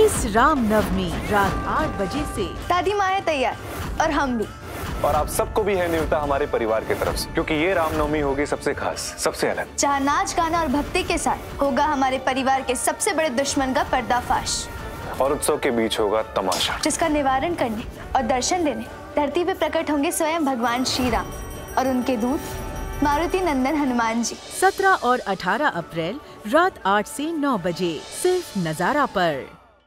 इस राम नवमी रात 8 बजे से दादी माँ है तैयार और हम भी, और आप सबको भी है न्योता हमारे परिवार की तरफ से, क्योंकि ये रामनवमी होगी सबसे खास, सबसे अलग, जहाँ नाच गाना और भक्ति के साथ होगा हमारे परिवार के सबसे बड़े दुश्मन का पर्दाफाश, और उत्सव के बीच होगा तमाशा जिसका निवारण करने और दर्शन देने धरती पे प्रकट होंगे स्वयं भगवान श्री राम और उनके दूत मारुति नंदन हनुमान जी। 17 और 18 अप्रैल रात 8 से 9 बजे सिर्फ नजारा पर।